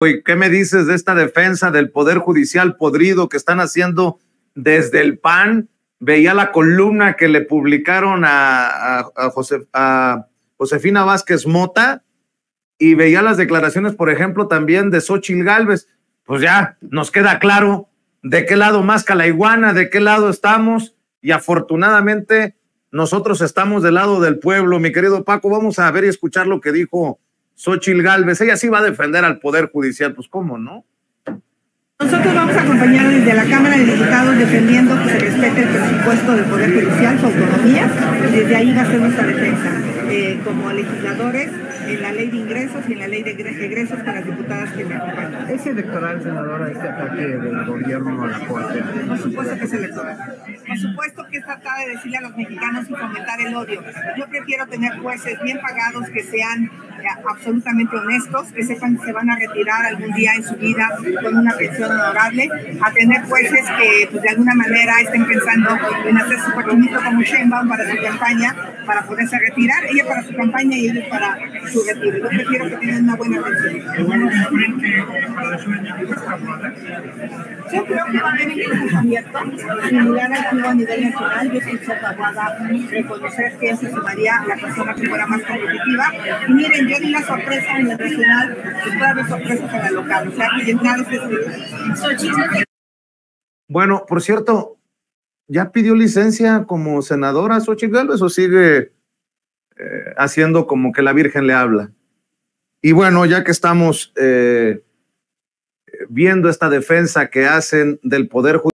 ¿Y qué me dices de esta defensa del Poder Judicial podrido que están haciendo desde el PAN? Veía la columna que le publicaron a Josefina Vázquez Mota y veía las declaraciones, por ejemplo, también de Xóchitl Gálvez. Pues ya nos queda claro de qué lado masca la iguana, de qué lado estamos, y afortunadamente nosotros estamos del lado del pueblo. Mi querido Paco, vamos a ver y escuchar lo que dijo Xóchitl Gálvez. Ella sí va a defender al Poder Judicial, pues cómo no. Nosotros vamos a acompañar desde la Cámara de Diputados defendiendo que se respete el presupuesto del Poder Judicial, su autonomía, y desde ahí va a ser nuestra defensa, como legisladores, en la ley de ingresos y en la ley de egresos para las diputadas que me acompañan. ¿Es electoral, senadora, este ataque del gobierno a la Corte? Por supuesto que es electoral. Por supuesto que es tratar de decirle a los mexicanos y fomentar el odio. Yo prefiero tener jueces bien pagados que sean absolutamente honestos, que sepan que se van a retirar algún día en su vida con una pensión honorable, a tener jueces que pues, de alguna manera estén pensando en hacer su paquinito como Sheinbaum para su campaña, para poderse retirar, ella para su campaña y ellos para su retiro. Yo prefiero que tengan una buena atención. Yo creo que va a haber un abierto similar al club a nivel nacional. Yo escuché a Tahuada reconocer que se sumaría la persona que fuera más competitiva, y miren, yo di la sorpresa en la regional, que puede haber sorpresas en la local. O sea, que nada es... Bueno, por cierto, ¿ya pidió licencia como senadora Xóchitl Gálvez o sigue haciendo como que la Virgen le habla? Y bueno, ya que estamos viendo esta defensa que hacen del Poder Judicial,